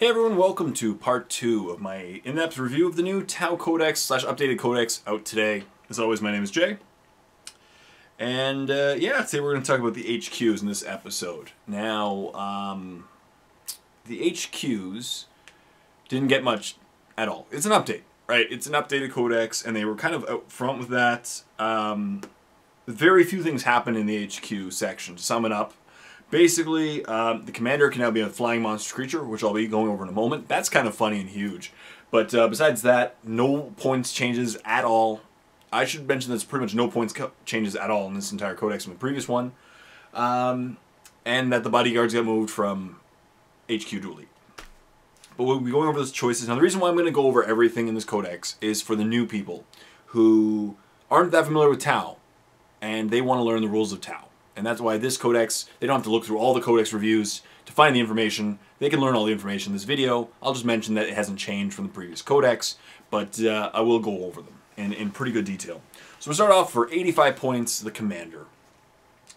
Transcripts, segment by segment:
Hey everyone, welcome to part 2 of my in-depth review of the new Tau Codex / updated Codex out today. As always, my name is Jay. And yeah, today we're going to talk about the HQs in this episode. Now, the HQs didn't get much at all. It's an update, right? It's an updated Codex, and they were kind of out front with that. Very few things happen in the HQ section. To sum it up, basically, the commander can now be a flying monster creature, which I'll be going over in a moment. That's kind of funny and huge. But besides that, no points changes at all. I should mention that's pretty much no points changes at all in this entire codex from the previous one. And that the bodyguards got moved from HQ to Elite. But we'll be going over those choices. Now, the reason why I'm going to go over everything in this codex is for the new people who aren't that familiar with Tau, and they want to learn the rules of Tau. And that's why this codex, they don't have to look through all the codex reviews to find the information. They can learn all the information in this video. I'll just mention that it hasn't changed from the previous codex, but I will go over them in pretty good detail. So we'll start off for 85 points, the commander.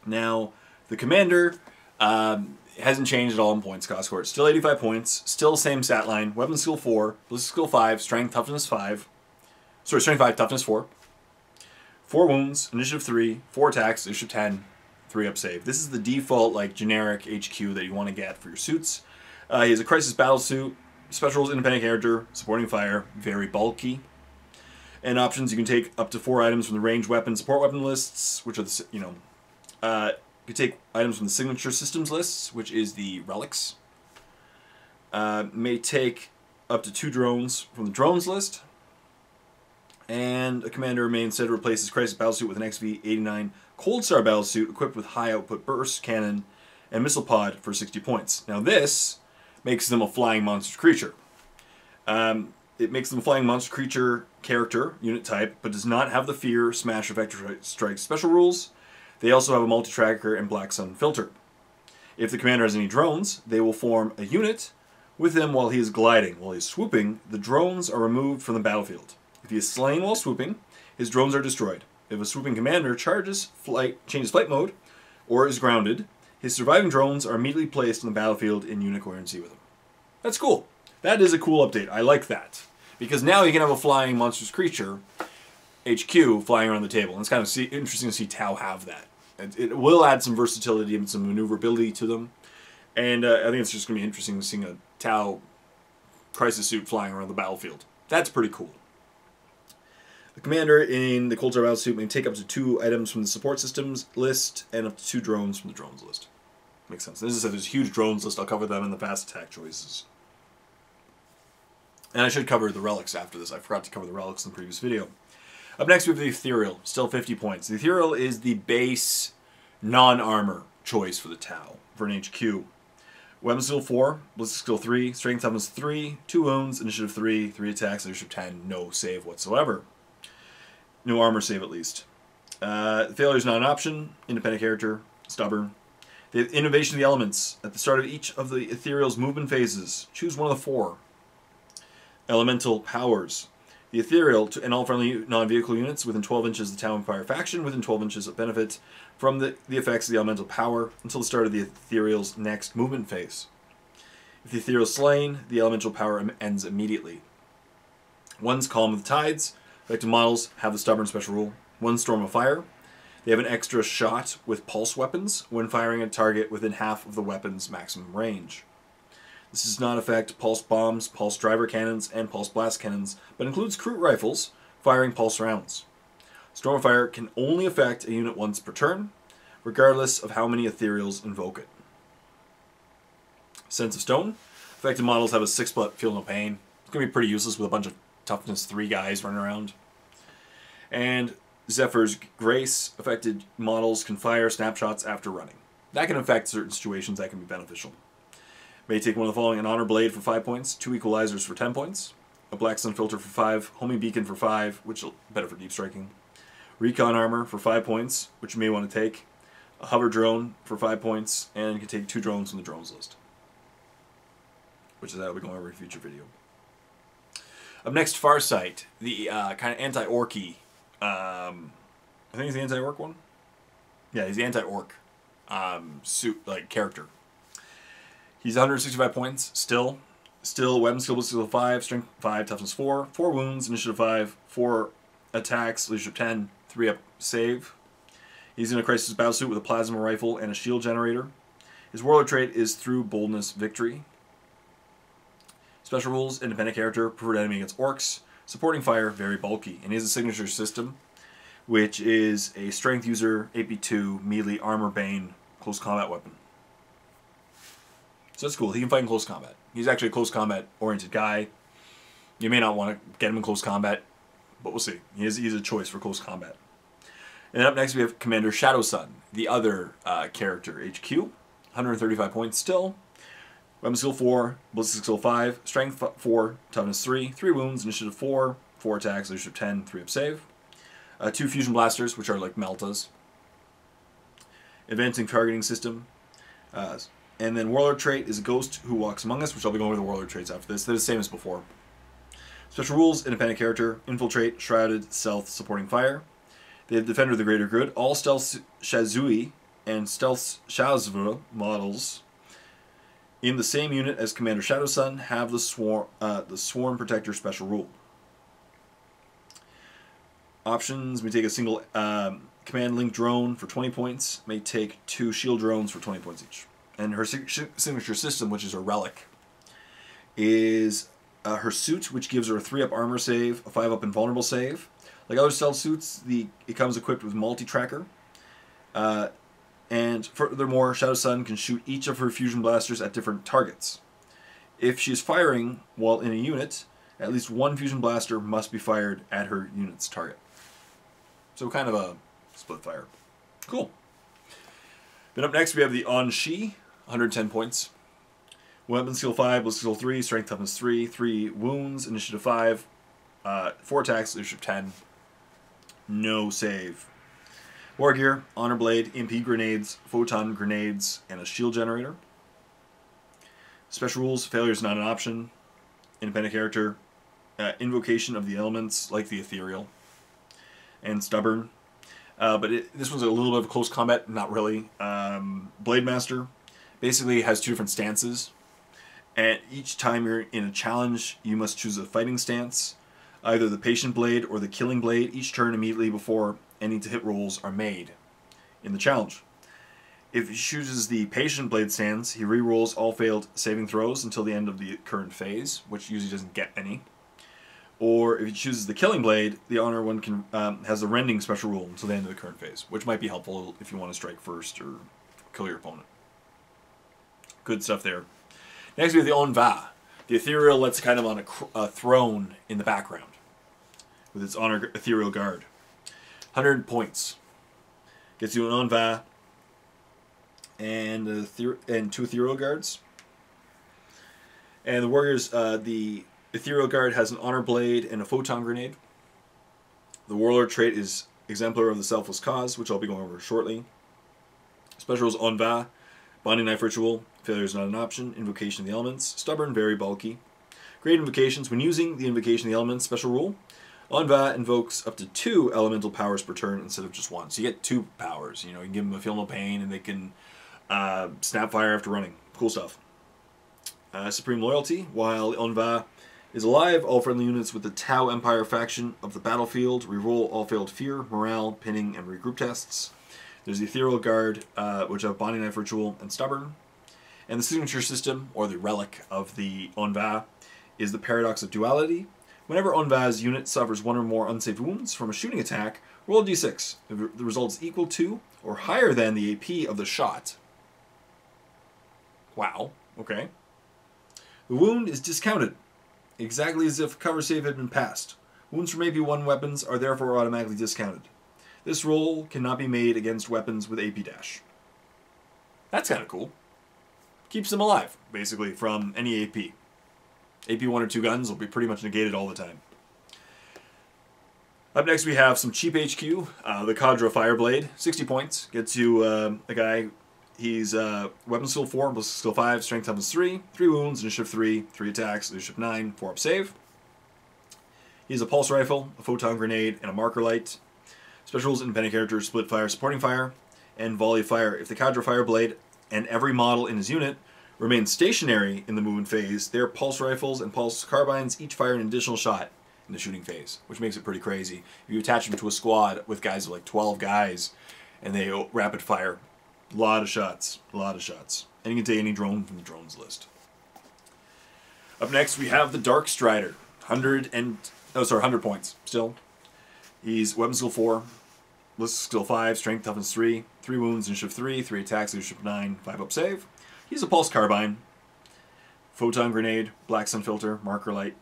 Now, the commander hasn't changed at all in points cost score. It's still 85 points, still same stat line, weapon skill 4, ballistic skill 5, strength toughness 5, sorry, strength 5, toughness 4, 4 wounds, initiative 3, 4 attacks, initiative 10, 3-up save. This is the default, like, generic HQ that you want to get for your suits. He has a Crisis Battle Suit, Special Rules Independent Character, Supporting Fire, very bulky. And options, you can take up to 4 items from the range weapon support weapon lists, which are the, you know, you can take items from the signature systems lists, which is the relics. May take up to 2 drones from the drones list. And a commander may instead replace his Crisis Battle Suit with an XV-89 Coldstar Battle Suit equipped with high output burst cannon and missile pod for 60 points. Now this makes them a flying monster creature. It makes them a flying monster creature character, unit type, but does not have the fear, smash, or vector strike special rules. They also have a multi-tracker and black sun filter. If the commander has any drones, they will form a unit with him while he is gliding. While he is swooping, the drones are removed from the battlefield. If he is slain while swooping, his drones are destroyed. If a swooping commander changes flight mode, or is grounded, his surviving drones are immediately placed on the battlefield in unit coherency with him. That's cool. That is a cool update. I like that. Because now you can have a flying monstrous creature, HQ, flying around the table. And it's kind of interesting to see Tau have that. It will add some versatility and some maneuverability to them. And I think it's just going to be interesting seeing a Tau crisis suit flying around the battlefield. That's pretty cool. The commander in the Coldstar Battle Suit may take up to 2 items from the support systems list and up to 2 drones from the drones list. Makes sense. As I said, there's a huge drones list. I'll cover them in the fast attack choices. And I should cover the relics after this. I forgot to cover the relics in the previous video. Up next, we have the Ethereal. Still 50 points. The Ethereal is the base non-armor choice for the Tau, for an HQ. Weapon skill 4, ballistic skill 3, strength toughness 3, 2 wounds, initiative 3, 3 attacks, initiative 10, no save whatsoever. No armor save, at least. Failure is not an option. Independent character. Stubborn. They have Innovation of the Elements. At the start of each of the Ethereal's movement phases, choose one of the 4 elemental powers. The Ethereal and all friendly non-vehicle units within 12 inches of the Tau Empire faction within 12 inches of benefit from the effects of the elemental power until the start of the Ethereal's next movement phase. If the Ethereal is slain, the elemental power ends immediately. One's Calm of the Tides. Effective models have the Stubborn special rule. One Storm of Fire. They have an extra shot with pulse weapons when firing a target within half of the weapon's maximum range. This does not affect pulse bombs, pulse driver cannons, and pulse blast cannons, but includes crude rifles firing pulse rounds. Storm of Fire can only affect a unit once per turn, regardless of how many Ethereals invoke it. Sense of Stone. Affected models have a 6+ Feel No Pain. It's going to be pretty useless with a bunch of toughness 3 guys running around. And Zephyr's Grace. Affected models can fire snapshots after running. That can affect certain situations that can be beneficial. May take one of the following: an Honor Blade for 5 points, 2 Equalizers for 10 points, a Black Sun Filter for 5, Homing Beacon for 5, which is better for deep striking, Recon Armor for 5 points, which you may want to take, a Hover Drone for 5 points, and you can take 2 drones from the drones list, which is that we'll be going over in a future video. Up next, Farsight, the kind of anti-orky. I think he's the anti-orc one. Yeah, he's the anti-orc suit, like, character. He's 165 points still. Still, weapon skill is still 5, strength 5, toughness 4, 4 wounds, initiative 5, 4 attacks, leadership 10, 3 up save. He's in a Crisis Battle Suit with a plasma rifle and a shield generator. His Warlord trait is Through Boldness Victory. Special rules, independent character, preferred enemy against orcs, supporting fire, very bulky. And he has a signature system, which is a strength user, AP2, melee, armor, bane, close combat weapon. So that's cool. He can fight in close combat. He's actually a close combat oriented guy. You may not want to get him in close combat, but we'll see. He's a choice for close combat. And then up next we have Commander Shadowsun, the other character, HQ. 135 points still. Weapon skill 4, ballistic skill 5, strength 4, toughness 3, 3 wounds, initiative 4, 4 attacks, leadership 10, 3 up save. 2 fusion blasters, which are like Meltas. Advancing targeting system. And then Warlord trait is a Ghost Who Walks Among Us, which I'll be going over the Warlord traits after this. They're the same as before. Special rules, independent character, infiltrate, shrouded, stealth, supporting fire. They have Defender of the Greater Good. All Stealth Shazui and Stealth Shazvu models in the same unit as Commander Shadowsun have the Swarm Protector special rule. Options, we take a single Command Link drone for 20 points. May take 2 shield drones for 20 points each. And her signature system, which is her relic, is her suit, which gives her a 3-up armor save, a 5-up invulnerable save. Like other stealth suits, it comes equipped with multi-tracker. And furthermore, Shadowsun can shoot each of her fusion blasters at different targets. If she is firing while in a unit, at least one fusion blaster must be fired at her unit's target. So kind of a split fire. Cool. Then up next we have the Aun'Va, 110 points. Weapon skill 5, ballistic skill 3, strength toughness 3, 3 wounds, initiative 5, 4 attacks, leadership 10. No save. War gear, honor blade, MP grenades, photon grenades, and a shield generator. Special rules, failure is not an option. Independent character, invocation of the elements, like the ethereal. And stubborn. But this one's a little bit of close combat, not really. Blade Master basically has 2 different stances. And each time you're in a challenge, you must choose a fighting stance, either the patient blade or the killing blade, each turn immediately before any hit rolls are made in the challenge. If he chooses the patient blade stance, he re-rolls all failed saving throws until the end of the current phase, which usually doesn't get any. Or if he chooses the killing blade, the honor one can has the rending special rule until the end of the current phase, which might be helpful if you want to strike first or kill your opponent. Good stuff there. Next we have the Aun'Va. The ethereal lets kind of on a throne in the background with its honor ethereal guard. 100 points. Gets you an Aun'Va and 2 ethereal guards. And the warriors, the ethereal guard has an honor blade and a photon grenade. The warlord trait is Exemplar of the Selfless Cause, which I'll be going over shortly. Special rules, Aun'Va, bonding knife ritual. Failure is not an option. Invocation of the Elements. Stubborn, very bulky. Great invocations. When using the Invocation of the Elements special rule, Aun'Va invokes up to 2 elemental powers per turn instead of just 1. So you get 2 powers. You know, you can give them a Feel No Pain and they can snap fire after running. Cool stuff. Supreme Loyalty. While Aun'Va is alive, all friendly units with the Tau Empire faction of the battlefield reroll all failed fear, morale, pinning, and regroup tests. There's the Ethereal Guard, which have Bonding Knife Ritual and Stubborn. And the signature system, or the relic of the Aun'Va, is the Paradox of Duality. Whenever Aun'Va's unit suffers 1 or more unsafe wounds from a shooting attack, roll a d6. If the result is equal to or higher than the AP of the shot. Wow, okay. The wound is discounted, exactly as if cover save had been passed. Wounds from AP1 weapons are therefore automatically discounted. This roll cannot be made against weapons with AP-. That's kind of cool. Keeps them alive, basically, from any AP. AP 1 or 2 guns will be pretty much negated all the time. Up next we have some cheap HQ, the Cadre Fireblade, 60 points. Gets you a guy, he's weapon skill 4, ballistic skill 5, strength toughness 3, 3 wounds, initiative 3, 3 attacks, leadership 9, 4 up save. He has a pulse rifle, a photon grenade, and a marker light. Special rules, independent characters, split fire, supporting fire, and volley fire. If the Cadre Fireblade and every model in his unit Remain stationary in the movement phase. Their pulse rifles and pulse carbines each fire an additional shot in the shooting phase, which makes it pretty crazy. If you attach them to a squad with guys like 12 guys and they rapid fire, a lot of shots, a lot of shots. And you can take any drone from the drones list. Up next, we have the Dark Strider. 100 points still. He's weapon skill 4, list skill 5, strength toughness 3, 3 wounds, initiative 3, 3 attacks, initiative 9, 5 up save. He's a pulse carbine, photon grenade, black sun filter, marker light.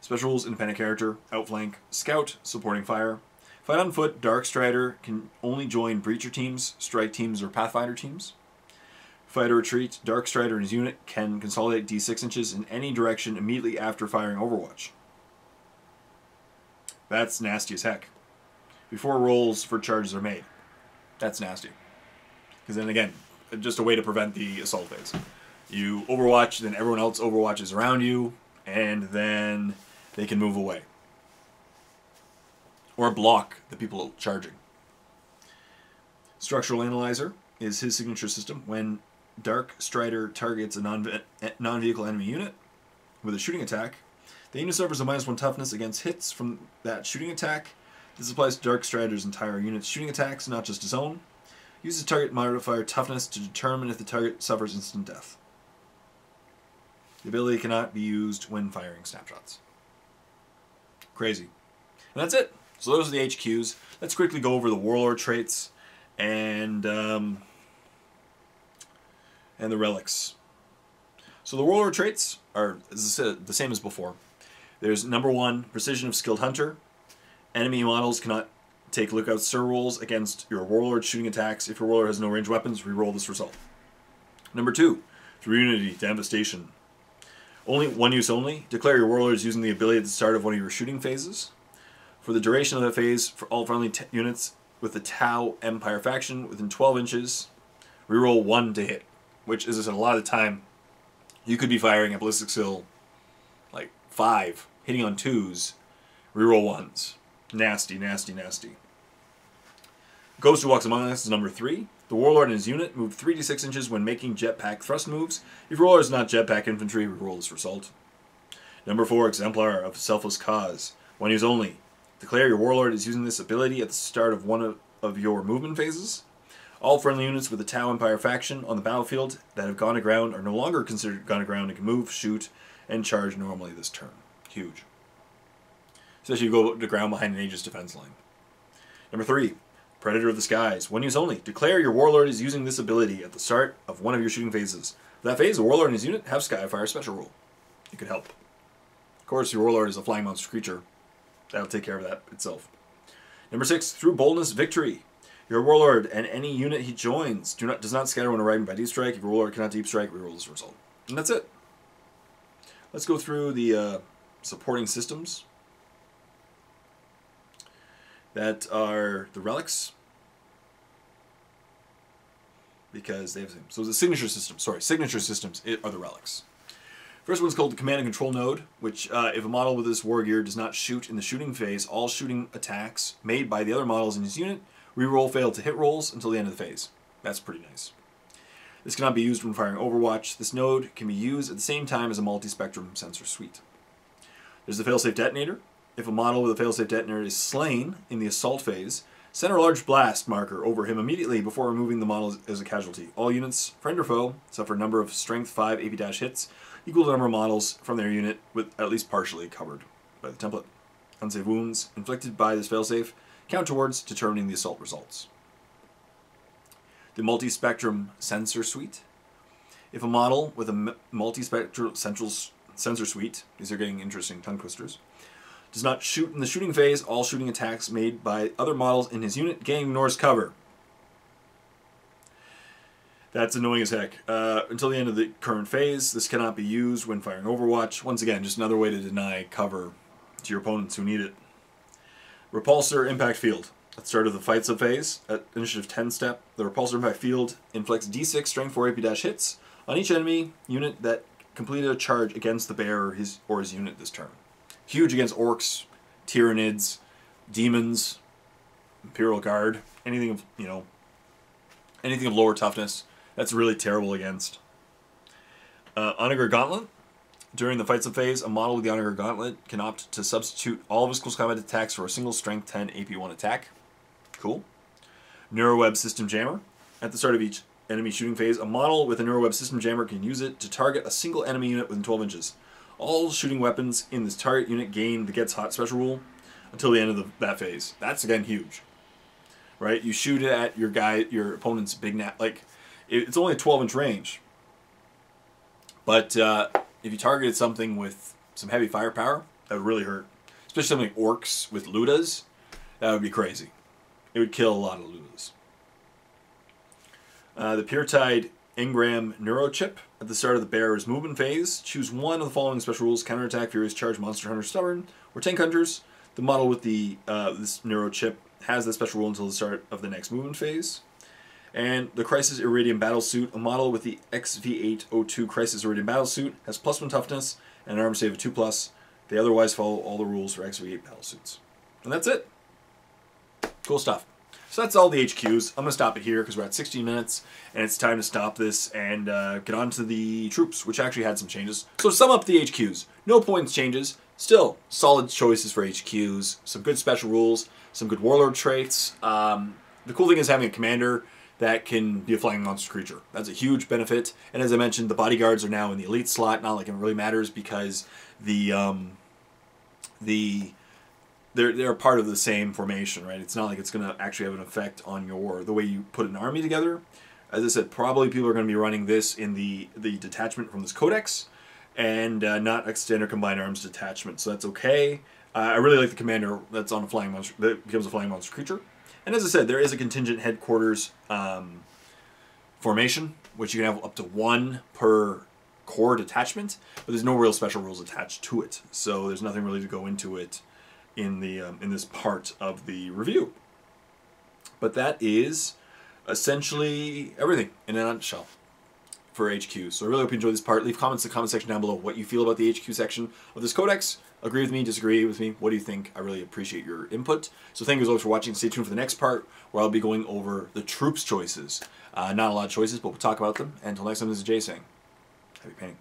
Special rules, independent character, outflank, scout, supporting fire. Fight on foot, Dark Strider can only join Breacher Teams, Strike Teams, or Pathfinder Teams. Fight or retreat, Dark Strider and his unit can consolidate D6 inches in any direction immediately after firing Overwatch. That's nasty as heck. Before rolls for charges are made. That's nasty. Because then again, just a way to prevent the assault phase. You Overwatch, then everyone else Overwatches around you, and then they can move away. Or block the people charging. Structural Analyzer is his signature system. When Dark Strider targets a non-vehicle enemy unit with a shooting attack, the unit suffers a -1 toughness against hits from that shooting attack. This applies to Dark Strider's entire unit's shooting attacks, not just his own. Use the target modifier toughness to determine if the target suffers instant death. The ability cannot be used when firing snapshots. Crazy. And that's it. So those are the HQs. Let's quickly go over the Warlord traits and the relics. So the Warlord traits are the same as before. There's number 1, precision of skilled hunter. Enemy models cannot take lookout stir rolls against your Warlord shooting attacks. If your Warlord has no ranged weapons, reroll this result. Number 2, through unity, devastation. One use only. Declare your Warlords using the ability at the start of one of your shooting phases. For the duration of that phase, for all friendly units with the Tau Empire faction within 12 inches, reroll 1 to hit. Which, as I said, a lot of the time, you could be firing at ballistic skill, like 5, hitting on 2s, reroll 1s. Nasty, nasty, nasty. Ghost Who Walks Among Us is number 3. The Warlord and his unit move 3d6 inches when making jetpack thrust moves. If your Warlord is not jetpack infantry, reroll this result. Number 4, Exemplar of Selfless Cause. One use only. Declare your Warlord is using this ability at the start of one of your movement phases. All friendly units with the Tau Empire faction on the battlefield that have gone aground are no longer considered gone aground and can move, shoot, and charge normally this turn. Huge. Especially if you go to ground behind an Aegis defense line. Number 3, Predator of the Skies. One use only. Declare your Warlord is using this ability at the start of one of your shooting phases. For that phase, the Warlord and his unit have Skyfire special rule. It could help. Of course, your Warlord is a flying monster creature. That'll take care of that itself. Number 6, through boldness, victory. Your Warlord and any unit he joins does not scatter when arriving by deep strike. If your Warlord cannot deep strike, reroll this result. And that's it. Let's go through the supporting systems that are the relics, because they have the same. So the signature system, are the relics. First one's called the Command and Control Node, which if a model with this war gear does not shoot in the shooting phase, all shooting attacks made by the other models in his unit reroll failed to hit rolls until the end of the phase. That's pretty nice. This cannot be used when firing Overwatch. This node can be used at the same time as a multi-spectrum sensor suite. There's the Failsafe Detonator. If a model with a failsafe detonator is slain in the assault phase, send a large blast marker over him immediately before removing the model as a casualty. All units, friend or foe, suffer a number of strength 5 AP- hits equal to the number of models from their unit with at least partially covered by the template. Unsafe wounds inflicted by this failsafe count towards determining the assault results. The Multi-Spectrum Sensor Suite. If a model with a multi-spectral sensor suite, these are getting interesting tongue twisters, does not shoot in the shooting phase, all shooting attacks made by other models in his unit gain ignores cover. That's annoying as heck. Until the end of the current phase, this cannot be used when firing Overwatch. Once again, just another way to deny cover to your opponents who need it. Repulsor Impact Field. At the start of the fight subphase, at initiative 10 step, the Repulsor Impact Field inflicts D6 strength 4 AP- hits on each enemy unit that completed a charge against the bearer or his unit this turn. Huge against orcs, tyrannids, demons, Imperial Guard, anything of lower toughness. That's really terrible against. Onager Gauntlet. During the fights phase, a model with the Onager Gauntlet can opt to substitute all of his close combat attacks for a single Strength 10 AP1 attack. Cool. NeuroWeb System Jammer. At the start of each enemy shooting phase, a model with a NeuroWeb System Jammer can use it to target a single enemy unit within 12 inches. All shooting weapons in this target unit gain the Gets Hot special rule until the end of that phase. That's, again, huge. Right? You shoot it at your guy, your opponent's big nat. Like, it's only a 12-inch range. But if you targeted something with some heavy firepower, that would really hurt. Especially something like orcs with Ludas. That would be crazy. It would kill a lot of Ludas. The Puretide Engram Neurochip. At the start of the bearer's movement phase, choose one of the following special rules: counterattack, furious charge, monster hunter, stubborn, or tank hunters. The model with the this neurochip has that special rule until the start of the next movement phase. And the Crisis Iridium Battlesuit, a model with the XV-802 Crisis Iridium Battlesuit, has +1 toughness and an armor save of 2+. They otherwise follow all the rules for XV-8 Battlesuits. And that's it. Cool stuff. So that's all the HQs. I'm going to stop it here because we're at 16 minutes and it's time to stop this and get on to the troops, which actually had some changes. So to sum up the HQs, no points changes, still solid choices for HQs, some good special rules, some good warlord traits. The cool thing is having a commander that can be a flying monster creature. That's a huge benefit. And as I mentioned, the bodyguards are now in the elite slot. Not like it really matters because they're part of the same formation, right? It's not like it's going to actually have an effect on the way you put an army together. As I said, probably people are going to be running this in the detachment from this codex and not a standard combined arms detachment. So that's okay. I really like the commander that's on a flying monster, that becomes a flying monster creature. And as I said, there is a contingent headquarters formation, which you can have up to one per core detachment, but there's no real special rules attached to it. So there's nothing really to go into it in this part of the review. But that is essentially everything in a nutshell for HQ. So I really hope you enjoyed this part. Leave comments in the comment section down below what you feel about the HQ section of this codex. Agree with me, disagree with me, what do you think? I really appreciate your input. So thank you as always for watching. Stay tuned for the next part where I'll be going over the troops choices. Not a lot of choices, but we'll talk about them. And until next time, this is Jay saying, happy painting.